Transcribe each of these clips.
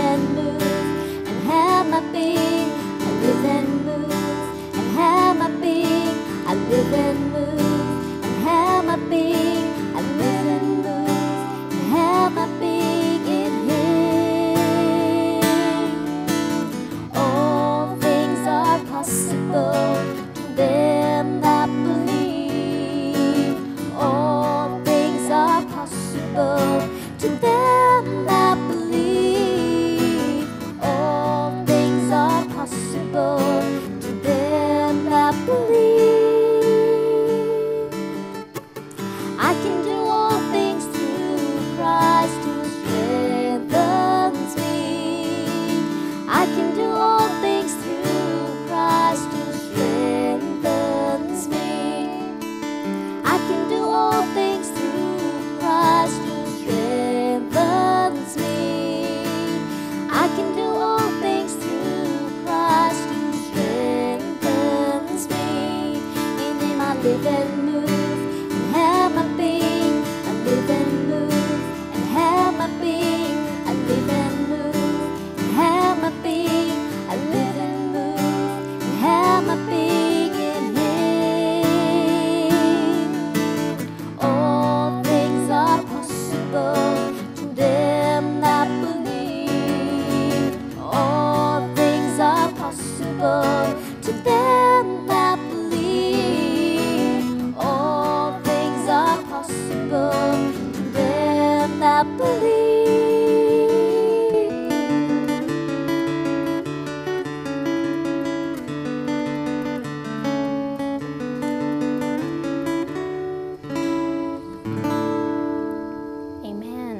and move and have my being. I live and move and have my being. I live and move and have my being. I live and move and have my being in Him. All things are possible to them that believe. All things are possible to them that believe. All things are possible to them that believe. I can do all things through Christ who strengthens me. I can do all things through Christ who strengthens me. I can do all things through Christ who live and move and have my being. I live and move and have my being. I live and move and have my being. I live and move and have my being in Him. All things are possible to them that believe. All things are possible to them that believe. I believe. Amen.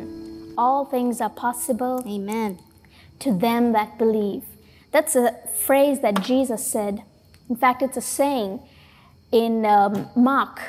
All things are possible. Amen. To them that believe. That's a phrase that Jesus said. In fact, it's a saying in Mark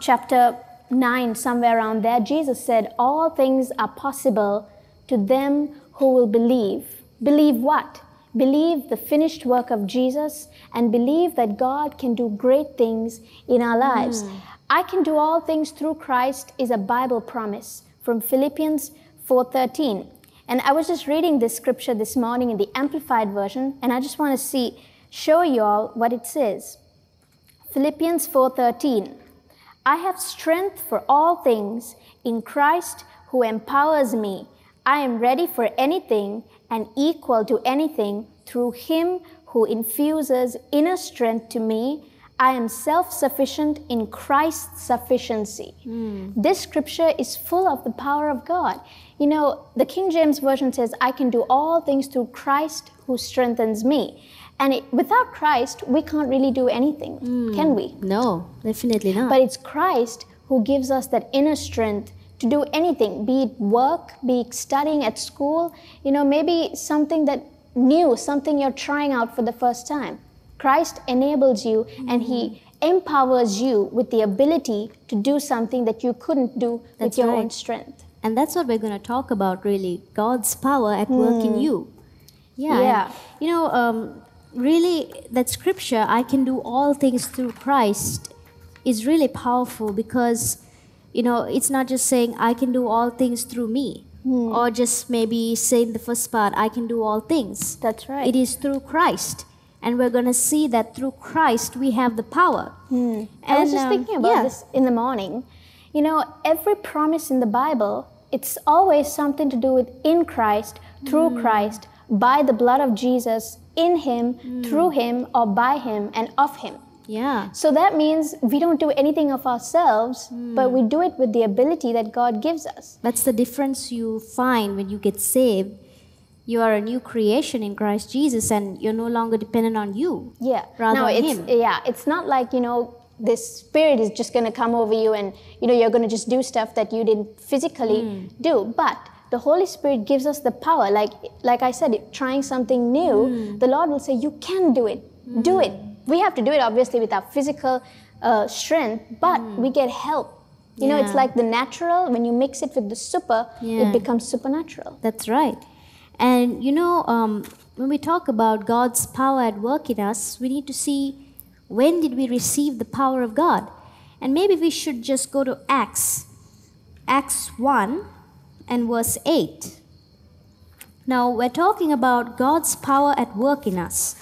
chapter 9, somewhere around there. Jesus said, all things are possible to them who will believe. Believe what? Believe the finished work of Jesus and believe that God can do great things in our lives. I can do all things through Christ is a Bible promise from Philippians 4:13. And I was just reading this scripture this morning in the Amplified Version, and I just want to show you all what it says. Philippians 4:13. I have strength for all things in Christ who empowers me. I am ready for anything and equal to anything through Him who infuses inner strength to me. I am self-sufficient in Christ's sufficiency. This scripture is full of the power of God. You know, the King James Version says, I can do all things through Christ who strengthens me. And without Christ, we can't really do anything, can we? No, definitely not. But it's Christ who gives us that inner strength to do anything, be it work, be it studying at school, you know, maybe something that new, something you're trying out for the first time. Christ enables you and He empowers you with the ability to do something that you couldn't do with your own strength. And that's what we're going to talk about, really, God's power at work in you. Yeah, yeah. And, you know, really, that scripture, I can do all things through Christ, is really powerful because, you know, it's not just saying, I can do all things through me, or just maybe saying the first part, I can do all things. That's right. It is through Christ. And we're going to see that through Christ, we have the power. I was just thinking about this in the morning. You know, every promise in the Bible, it's always something to do with in Christ, through Christ, by the blood of Jesus, in Him, through Him, or by Him, and of Him. Yeah. So that means we don't do anything of ourselves, but we do it with the ability that God gives us. That's the difference you find when you get saved. You are a new creation in Christ Jesus, and you're no longer dependent on you. Yeah. Rather on Him. Yeah, it's not like, you know, this Spirit is just going to come over you and, you know, you're going to just do stuff that you didn't physically do. But the Holy Spirit gives us the power. Like I said, trying something new, the Lord will say, you can do it. Do it. We have to do it, obviously, with our physical strength, but we get help. You know, it's like the natural. When you mix it with the super, it becomes supernatural. That's right. And, you know, when we talk about God's power at work in us, we need to see when did we receive the power of God. And maybe we should just go to Acts 1. And verse 8. Now, we're talking about God's power at work in us.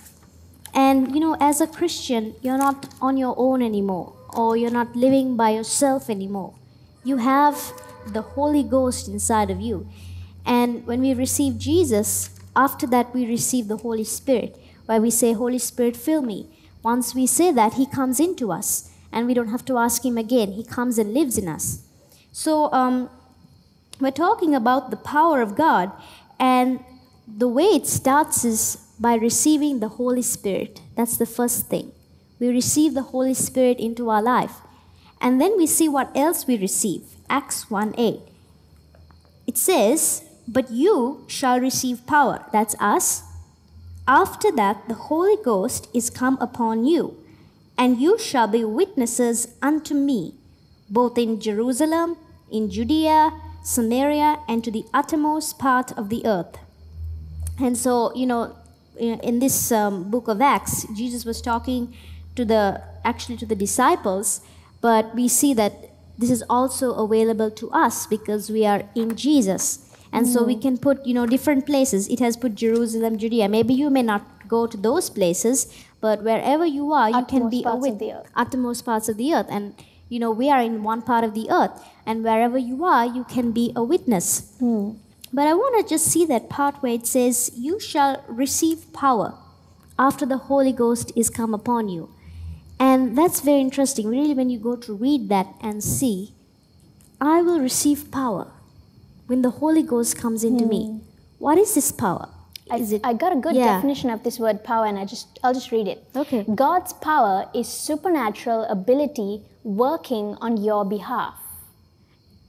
And, you know, as a Christian, you're not on your own anymore, or you're not living by yourself anymore. You have the Holy Ghost inside of you. And when we receive Jesus, after that we receive the Holy Spirit, where we say, Holy Spirit, fill me. Once we say that, He comes into us, and we don't have to ask Him again. He comes and lives in us. So we're talking about the power of God, and the way it starts is by receiving the Holy Spirit. That's the first thing. We receive the Holy Spirit into our life. And then we see what else we receive. Acts 1:8. It says, but you shall receive power. That's us. After that, the Holy Ghost is come upon you, and you shall be witnesses unto me, both in Jerusalem, in Judea, Samaria, and to the uttermost part of the earth. And so, you know, in this book of Acts, Jesus was talking to the disciples, but we see that this is also available to us because we are in Jesus. And so we can put, you know, different places. It has put Jerusalem, Judea. Maybe you may not go to those places, but wherever you are, you can be with the uttermost parts of the earth. And, you know, we are in one part of the earth. And wherever you are, you can be a witness. Mm. But I want to just see that part where it says, you shall receive power after the Holy Ghost is come upon you. And that's very interesting. Really, when you go to read that and see, I will receive power when the Holy Ghost comes into me. What is this power? I got a good definition of this word power, and I'll just read it. Okay. God's power is supernatural ability working on your behalf.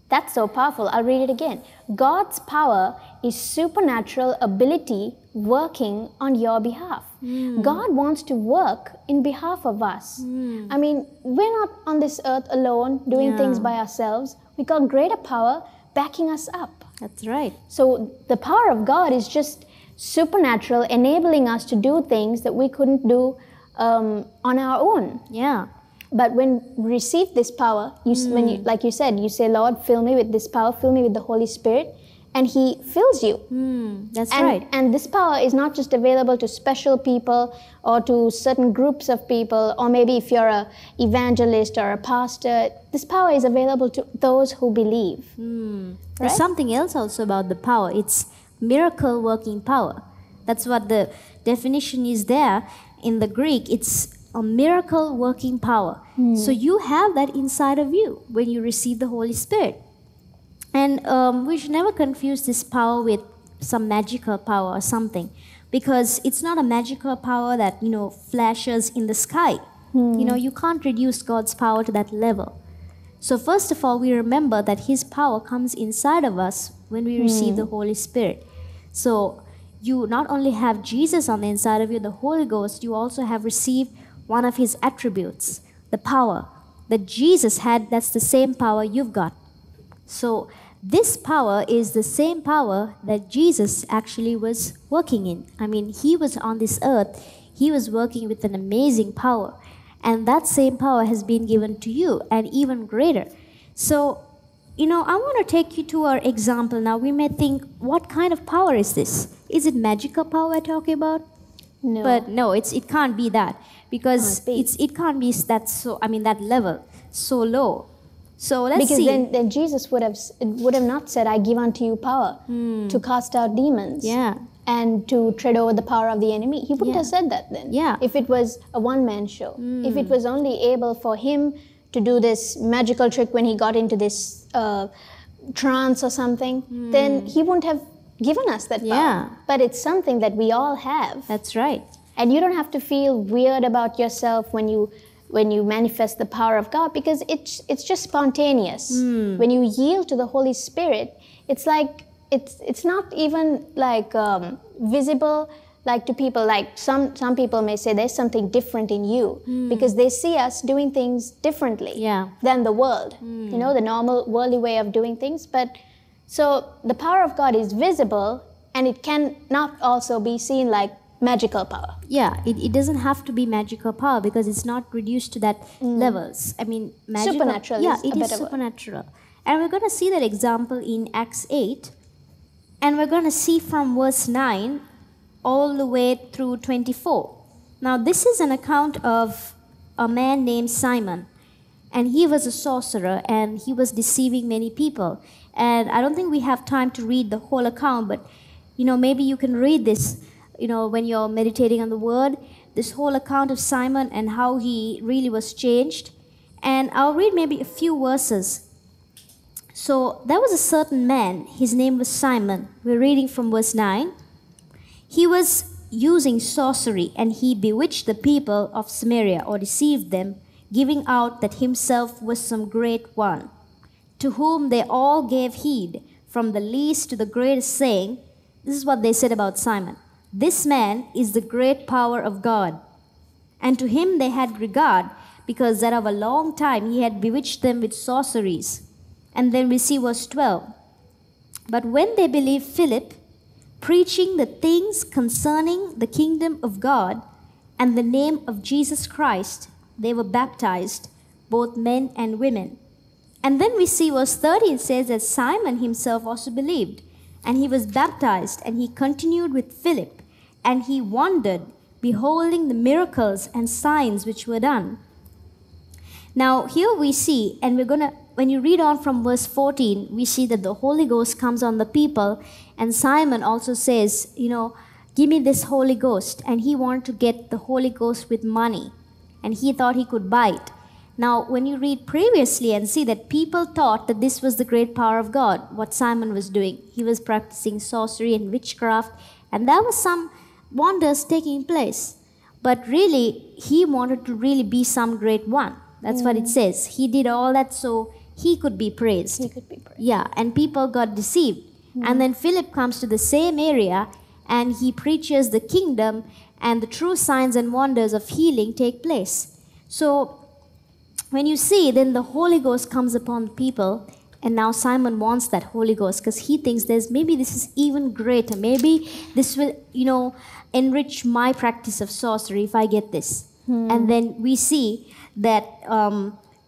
That's so powerful. I'll read it again. God's power is supernatural ability working on your behalf. God wants to work in behalf of us. I mean, we're not on this earth alone doing things by ourselves. We got greater power backing us up. That's right. So the power of God is just supernatural, enabling us to do things that we couldn't do on our own. Yeah. But when you receive this power, like you said, you say, Lord, fill me with this power, fill me with the Holy Spirit, and He fills you. That's right. And this power is not just available to special people or to certain groups of people, or maybe if you're an evangelist or a pastor, this power is available to those who believe. Right? There's something else also about the power. It's miracle-working power. That's what the definition is there in the Greek. It's a miracle-working power. So you have that inside of you when you receive the Holy Spirit. And we should never confuse this power with some magical power or something, because it's not a magical power that, you know, flashes in the sky. You know, you can't reduce God's power to that level. So first of all, we remember that His power comes inside of us when we receive the Holy Spirit. So you not only have Jesus on the inside of you, the Holy Ghost, you also have received one of His attributes, the power that Jesus had. That's the same power you've got. So this power is the same power that Jesus actually was working in. I mean, He was on this earth. He was working with an amazing power. And that same power has been given to you, and even greater. So, you know, I want to take you to our example now. We may think, what kind of power is this? Is it magical power we're talking about? No. But no, it can't be that. Because it can't be that, so, I mean, that level, so low. So let's see. Because then Jesus would have not said, I give unto you power to cast out demons and to tread over the power of the enemy. He wouldn't have said that then. Yeah. If it was a one-man show, if it was only able for Him to do this magical trick when He got into this trance or something, then He wouldn't have given us that power. Yeah. But it's something that we all have. That's right. And you don't have to feel weird about yourself when you manifest the power of God, because it's just spontaneous. When you yield to the Holy Spirit, it's like it's not even like visible, like to people. Like some people may say there's something different in you because they see us doing things differently than the world. You know, the normal worldly way of doing things. But so the power of God is visible, and it can not also be seen like magical power. Yeah, it doesn't have to be magical power, because it's not reduced to that levels. I mean, magical, supernatural. Yeah, it is supernatural. And we're going to see that example in Acts 8. And we're going to see from verse 9 all the way through 24. Now this is an account of a man named Simon. And he was a sorcerer, and he was deceiving many people. And I don't think we have time to read the whole account, but maybe you can read this, when you're meditating on the word, this whole account of Simon and how he really was changed. And I'll read maybe a few verses. So there was a certain man, his name was Simon. We're reading from verse 9. He was using sorcery, and he bewitched the people of Samaria, or deceived them, giving out that himself was some great one, to whom they all gave heed, from the least to the greatest, saying, this is what they said about Simon, this man is the great power of God. And to him they had regard, because that of a long time he had bewitched them with sorceries. And then we see verse 12. But when they believed Philip, preaching the things concerning the kingdom of God and the name of Jesus Christ, they were baptized, both men and women. And then we see verse 13 says that Simon himself also believed, and he was baptized, and he continued with Philip, and he wondered, beholding the miracles and signs which were done. Now here we see, and we're going to, when you read on from verse 14, we see that the Holy Ghost comes on the people, and Simon also says, give me this Holy Ghost, and he wanted to get the Holy Ghost with money. And he thought he could buy it. Now, when you read previously and see that people thought that this was the great power of God, what Simon was doing. He was practicing sorcery and witchcraft, and there were some wonders taking place. But really, he wanted to really be some great one. That's what it says. He did all that so he could be praised. He could be praised. Yeah, and people got deceived. And then Philip comes to the same area, and he preaches the kingdom, and the true signs and wonders of healing take place. So when you see, then the Holy Ghost comes upon the people, and now Simon wants that Holy Ghost because he thinks there's maybe this is even greater. Maybe this will, enrich my practice of sorcery if I get this. And then we see that,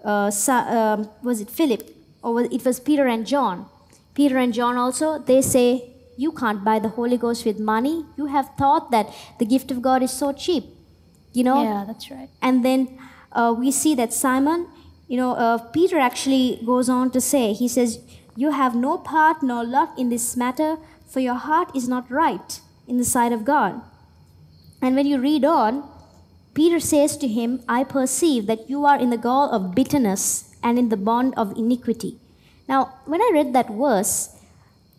was it Philip? Or it was Peter and John. Peter and John also, they say, you can't buy the Holy Ghost with money. You have thought that the gift of God is so cheap, Yeah, that's right. And then we see that Simon, Peter actually goes on to say, he says, you have no part nor lot in this matter, for your heart is not right in the sight of God. And when you read on, Peter says to him, I perceive that you are in the gall of bitterness and in the bond of iniquity. Now, when I read that verse,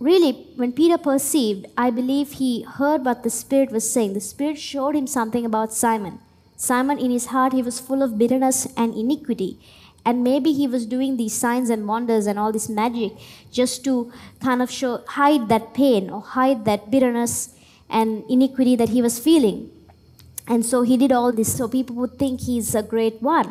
really, when Peter perceived, I believe he heard what the Spirit was saying. The Spirit showed him something about Simon. Simon, in his heart, he was full of bitterness and iniquity. And maybe he was doing these signs and wonders and all this magic just to kind of hide that pain or hide that bitterness and iniquity that he was feeling. And so he did all this so people would think he's a great one.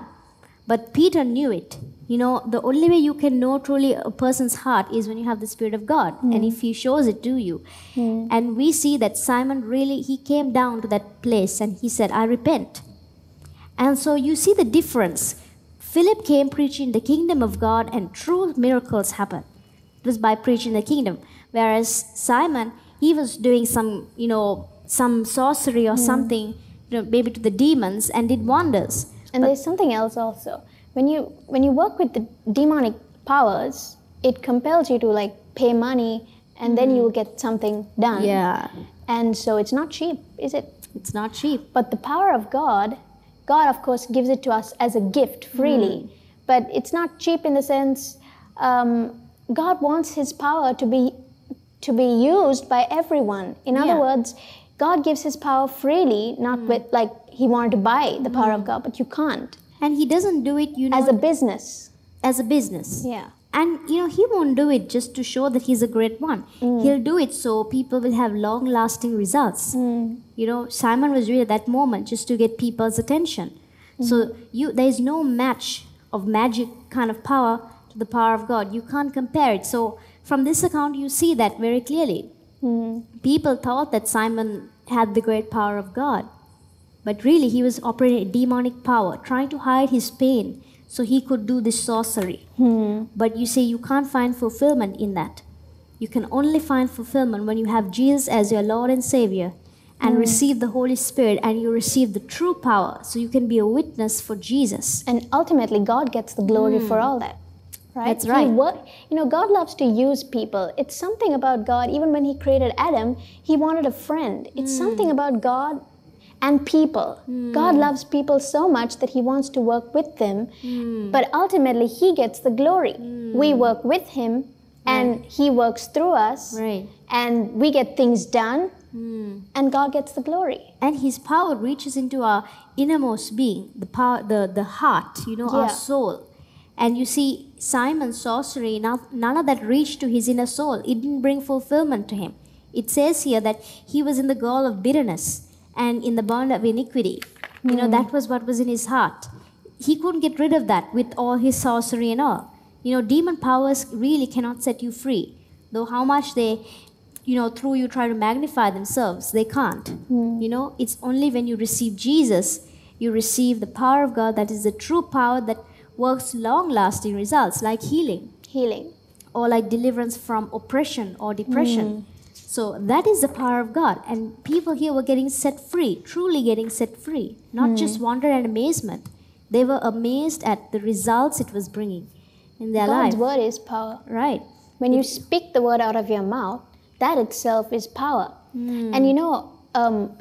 But Peter knew it. The only way you can know truly a person's heart is when you have the Spirit of God, and if he shows it to you. And we see that Simon really, he came down to that place and he said, I repent. And so you see the difference. Philip came preaching the kingdom of God, and true miracles happened. It was by preaching the kingdom. Whereas Simon, he was doing some, some sorcery or something, maybe to the demons, and did wonders. And but there's something else also. When you work with the demonic powers, it compels you to pay money, and then you will get something done. Yeah. And so it's not cheap, is it? It's not cheap. But the power of God, God of course gives it to us as a gift freely. But it's not cheap in the sense, God wants His power to be used by everyone. In other words, God gives His power freely, not with He wanted to buy the power of God, but you can't. And He doesn't do it, as a business. As a business. Yeah. And, He won't do it just to show that He's a great one. He'll do it so people will have long-lasting results. Simon was really at that moment just to get people's attention. So there's no match of magic kind of power to the power of God. You can't compare it. So from this account, you see that very clearly. People thought that Simon had the great power of God. But really, he was operating a demonic power, trying to hide his pain so he could do this sorcery. But you say you can't find fulfillment in that. You can only find fulfillment when you have Jesus as your Lord and Savior and receive the Holy Spirit, and you receive the true power, so you can be a witness for Jesus. And ultimately, God gets the glory for all that. Right? That's right. You know, God loves to use people. It's something about God. Even when he created Adam, he wanted a friend. It's something about God and people. God loves people so much that he wants to work with them. But ultimately, he gets the glory. We work with him, and he works through us, and we get things done, and God gets the glory. And his power reaches into our innermost being, the power, the heart, you know, our soul. And you see, Simon's sorcery, none of that reached to his inner soul. It didn't bring fulfillment to him. It says here that he was in the gall of bitterness and in the bond of iniquity. You know, that was what was in his heart. He couldn't get rid of that with all his sorcery and all. You know, demon powers really cannot set you free. Though how much they, you know, through you try to magnify themselves, they can't. You know, it's only when you receive Jesus, you receive the power of God, that is the true power that works long-lasting results, like healing. Or like deliverance from oppression or depression. So that is the power of God. And people here were getting set free, truly getting set free. Not just wonder and amazement. They were amazed at the results it was bringing in their life. God's word is power. Right. When you speak the word out of your mouth, that itself is power. And you know,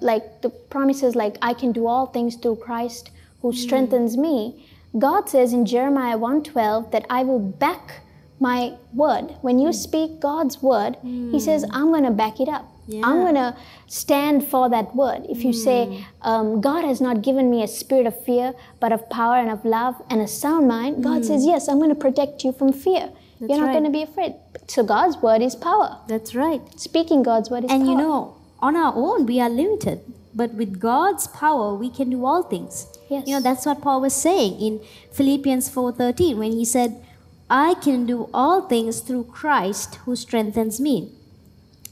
like the promises like, I can do all things through Christ who strengthens me. God says in Jeremiah 1:12 that I will back my word. When you speak God's word, he says, I'm going to back it up. I'm going to stand for that word. If you say, God has not given me a spirit of fear, but of power and of love and a sound mind, God says, yes, I'm going to protect you from fear. That's You're not going to be afraid. So God's word is power. That's right. Speaking God's word is power. And you know, on our own, we are limited. But with God's power, we can do all things. Yes. You know, that's what Paul was saying in Philippians 4:13 when he said, I can do all things through Christ who strengthens me.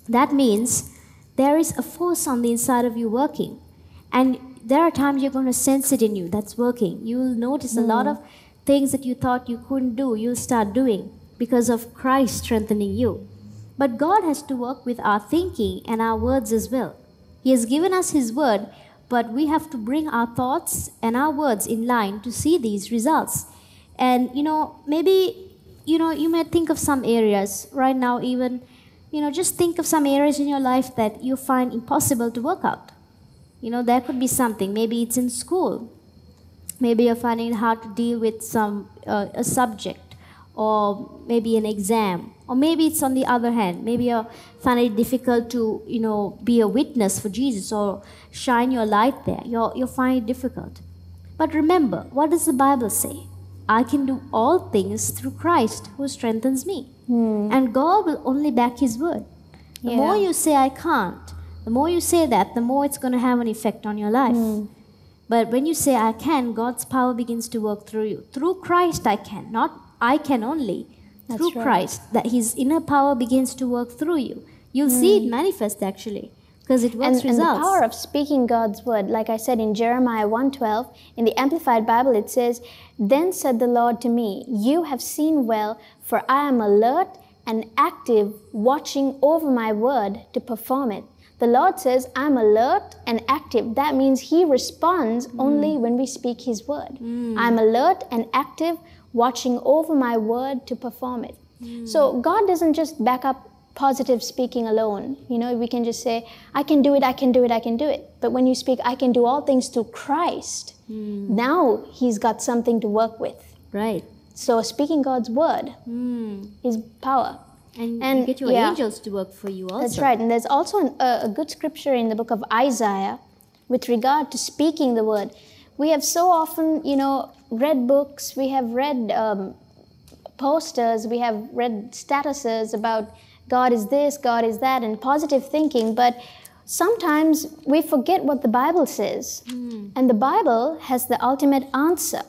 That means there is a force on the inside of you working. And there are times you're going to sense it in you that's working. You'll notice a lot of things that you thought you couldn't do, you'll start doing because of Christ strengthening you. But God has to work with our thinking and our words as well. He has given us his word, but we have to bring our thoughts and our words in line to see these results. And, you know, maybe, you know, you may think of some areas right now even, you know, just think of some areas in your life that you find impossible to work out. You know, there could be something. Maybe it's in school. Maybe you're finding it hard to deal with some a subject, or maybe an exam. Or maybe it's on the other hand. Maybe you're finding it difficult to, you know, be a witness for Jesus or shine your light there. You're finding it difficult. But remember, what does the Bible say? I can do all things through Christ who strengthens me. And God will only back his word. The more you say I can't, the more you say that, the more it's going to have an effect on your life. But when you say I can, God's power begins to work through you. Through Christ I can, not I can only. Through Christ, that his inner power begins to work through you. You'll see it manifest actually, because it works results. And the power of speaking God's word, like I said in Jeremiah 1:12, in the Amplified Bible it says, Then said the Lord to me, You have seen well, for I am alert and active, watching over my word to perform it. The Lord says, I'm alert and active. That means he responds only when we speak his word. I'm alert and active, watching over my word to perform it. So God doesn't just back up positive speaking alone. You know, we can just say, I can do it, I can do it, I can do it. But when you speak, I can do all things through Christ, now he's got something to work with. Right. So speaking God's word is power. And you get your angels to work for you also. That's right. And there's also a good scripture in the book of Isaiah with regard to speaking the word. We have so often, you know, read books, we have read posters, we have read statuses about God is this, God is that, and positive thinking, but sometimes we forget what the Bible says. And the Bible has the ultimate answer.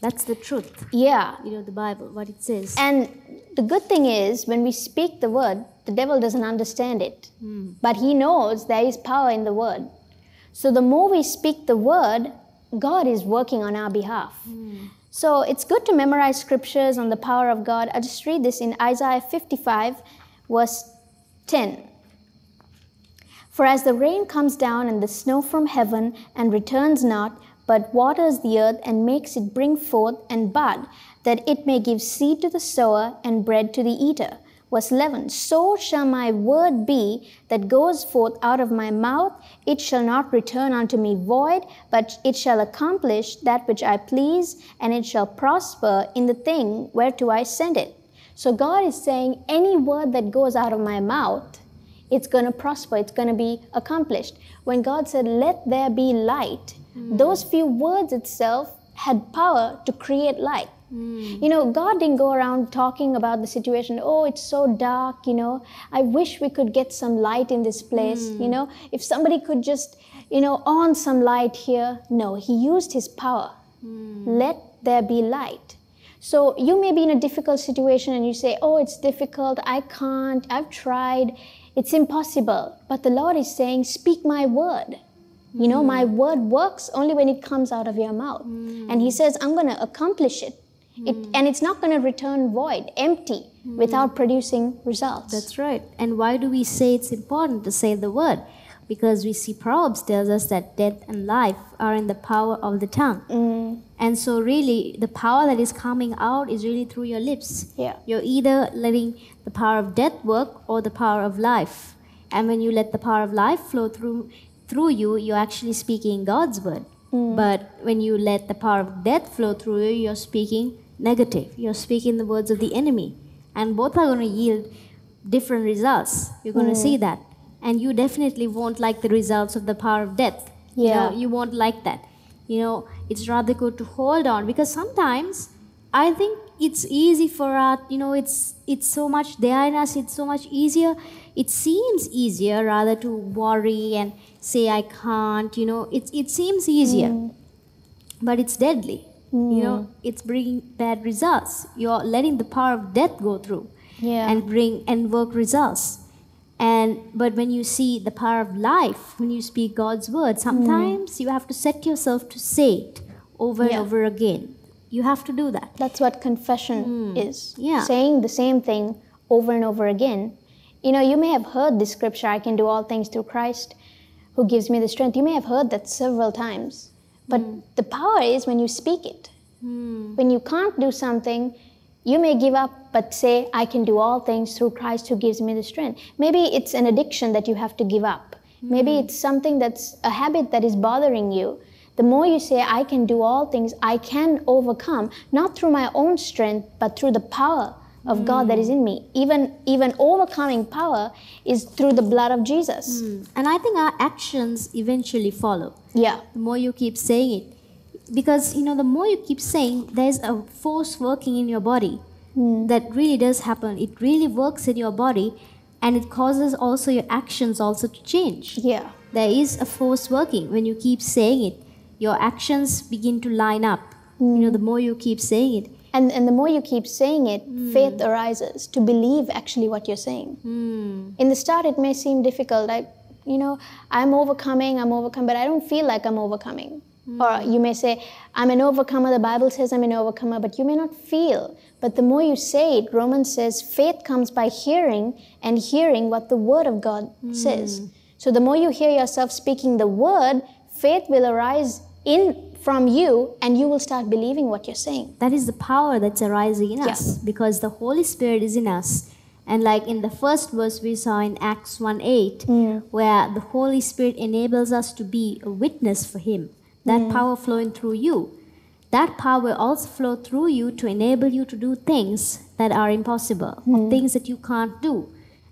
That's the truth. Yeah. You know, the Bible, what it says. And the good thing is, when we speak the word, the devil doesn't understand it. But he knows there is power in the word. So the more we speak the word, God is working on our behalf. So it's good to memorize scriptures on the power of God. I'll just read this in Isaiah 55, was 10. For as the rain comes down and the snow from heaven and returns not, but waters the earth and makes it bring forth and bud, that it may give seed to the sower and bread to the eater. Verse 11, so shall my word be that goes forth out of my mouth. It shall not return unto me void, but it shall accomplish that which I please, and it shall prosper in the thing whereto I send it. So God is saying, any word that goes out of my mouth, it's going to prosper, it's going to be accomplished. When God said, let there be light, those few words itself had power to create light. You know, God didn't go around talking about the situation, oh, it's so dark, you know, I wish we could get some light in this place, you know, if somebody could just, you know, on some light here. No, he used his power. Let there be light. So you may be in a difficult situation and you say, oh, it's difficult, I can't, I've tried, it's impossible. But the Lord is saying, speak my word. You know, my word works only when it comes out of your mouth. And he says, I'm going to accomplish it. And it's not going to return void, empty, without producing results. That's right. And why do we say it's important to say the word? Because we see Proverbs tells us that death and life are in the power of the tongue. And so really, the power that is coming out is really through your lips. Yeah. You're either letting the power of death work or the power of life. And when you let the power of life flow through you, you're actually speaking God's word. But when you let the power of death flow through you, you're speaking negative. You're speaking the words of the enemy. And both are going to yield different results. You're going to see that. And you definitely won't like the results of the power of death. Yeah. You know, you won't like that. You know, it's rather good to hold on. Because sometimes I think it's easy for us, you know, it's so much there in us, it's so much easier. It seems easier rather to worry and say I can't, you know, it seems easier, but it's deadly, you know, it's bringing bad results. You're letting the power of death go through and bring and work results. But when you see the power of life, when you speak God's word, sometimes you have to set yourself to say it over and over again. You have to do that. That's what confession is, saying the same thing over and over again. You know, you may have heard this scripture, I can do all things through Christ who gives me the strength. You may have heard that several times, but the power is when you speak it. When you can't do something, you may give up, but say, I can do all things through Christ who gives me the strength. Maybe it's an addiction that you have to give up. Maybe it's something that's a habit that is bothering you. The more you say, I can do all things, I can overcome, not through my own strength, but through the power of God that is in me. Even overcoming power is through the blood of Jesus. And I think our actions eventually follow. Yeah. The more you keep saying it. Because, you know, the more you keep saying, there's a force working in your body. That really does happen. It really works in your body. And it causes also your actions also to change. Yeah. There is a force working. When you keep saying it, your actions begin to line up. You know, the more you keep saying it. And the more you keep saying it, faith arises to believe actually what you're saying. In the start, it may seem difficult. You know, I'm overcoming, but I don't feel like I'm overcoming. Or you may say, I'm an overcomer. The Bible says I'm an overcomer, but you may not feel. But the more you say it, Romans says, faith comes by hearing and hearing what the Word of God says. So the more you hear yourself speaking the Word, faith will arise from you, and you will start believing what you're saying. That is the power that's arising in us, because the Holy Spirit is in us. And like in the first verse we saw in Acts 1:8, where the Holy Spirit enables us to be a witness for Him. That power flowing through you. That power will also flow through you to enable you to do things that are impossible, or things that you can't do.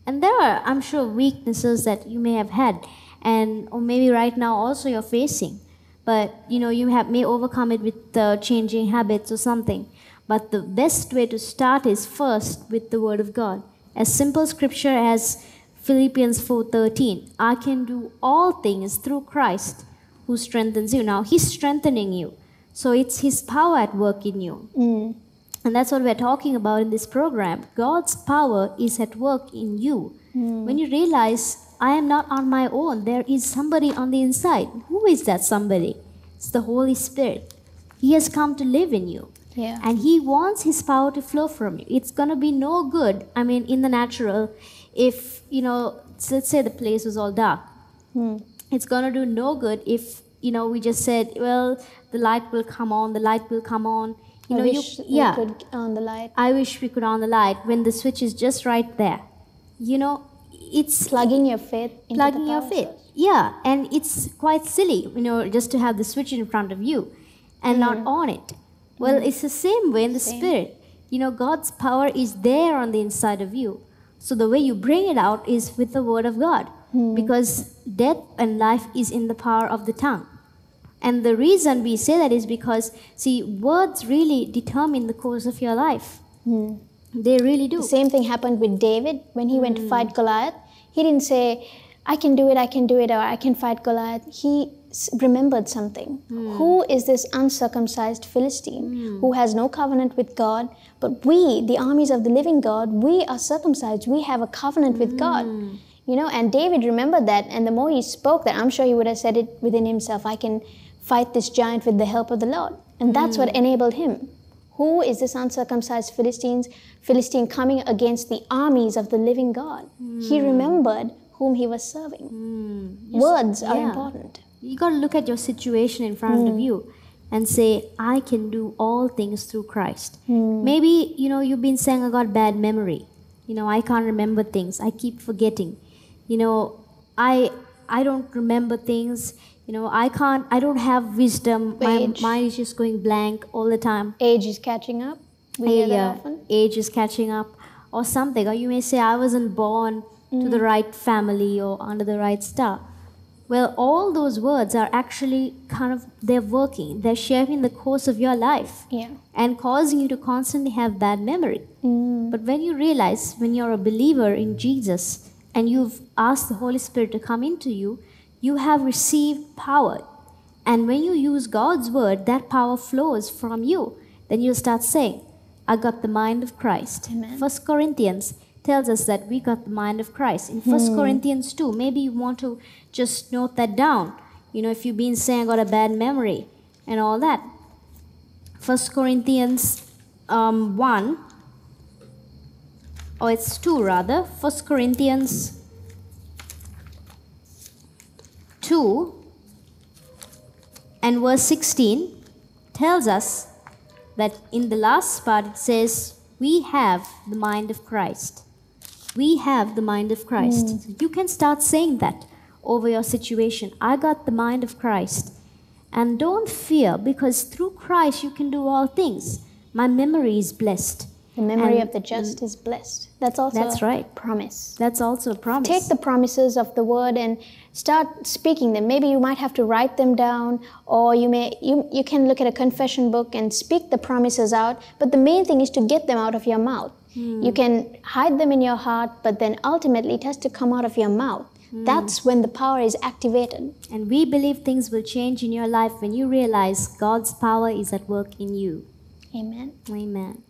And there are, I'm sure, weaknesses that you may have had, or maybe right now also you're facing. But, you know, you may overcome it with changing habits or something. But the best way to start is first with the Word of God. A simple scripture as Philippians 4:13. I can do all things through Christ who strengthens you. Now, He's strengthening you. So it's His power at work in you. And that's what we're talking about in this program. God's power is at work in you. When you realize, I am not on my own. There is somebody on the inside. Who is that somebody? It's the Holy Spirit. He has come to live in you. Yeah. And He wants His power to flow from you. It's going to be no good, I mean, in the natural, if, you know, let's say the place was all dark. It's going to do no good if, you know, we just said, well, the light will come on, the light will come on. You know, I wish we could on the light. I wish we could on the light when the switch is just right there. You know, it's plugging your faith into the power source. Yeah, and it's quite silly, you know, just to have the switch in front of you and not on it. Well, it's the same way in the Spirit. You know, God's power is there on the inside of you. So the way you bring it out is with the Word of God. Because death and life is in the power of the tongue. And the reason we say that is because, see, words really determine the course of your life. They really do. The same thing happened with David when he went to fight Goliath. He didn't say, I can do it, or I can fight Goliath. He remembered something. Who is this uncircumcised Philistine who has no covenant with God? But we, the armies of the living God, we are circumcised. We have a covenant with God. You know, and David remembered that. And the more he spoke that, I'm sure he would have said it within himself, I can fight this giant with the help of the Lord. And that's what enabled him. Who is this uncircumcised Philistine coming against the armies of the living God? He remembered whom he was serving. Words are important. You got to look at your situation in front of you and say, I can do all things through Christ. Maybe, you know, you've been saying, I got bad memory. You know, I can't remember things. I keep forgetting. You know, I don't remember things. You know, I don't have wisdom. My mind is just going blank all the time. Age is catching up. We hear that often. Age is catching up or something. Or you may say, I wasn't born to the right family or under the right star. Well, all those words are actually kind of, they're working. They're shaping the course of your life and causing you to constantly have bad memory. But when you realize, when you're a believer in Jesus, and you've asked the Holy Spirit to come into you, you have received power. And when you use God's word, that power flows from you. Then you'll start saying, I got the mind of Christ. Amen. 1 Corinthians tells us that we got the mind of Christ. In 1 Corinthians 2, maybe you want to just note that down. You know, if you've been saying, I got a bad memory and all that. 1 Corinthians 1. Or it's 2 rather, 1 Corinthians 2 and verse 16 tells us that in the last part it says, we have the mind of Christ. We have the mind of Christ. So you can start saying that over your situation. I got the mind of Christ. And don't fear, because through Christ you can do all things. My memory is blessed. The memory of the just is blessed. That's also a promise. That's also a promise. Take the promises of the word and start speaking them. Maybe you might have to write them down, or you can look at a confession book and speak the promises out. But the main thing is to get them out of your mouth. You can hide them in your heart, but then ultimately it has to come out of your mouth. That's when the power is activated. And we believe things will change in your life when you realize God's power is at work in you. Amen. Amen.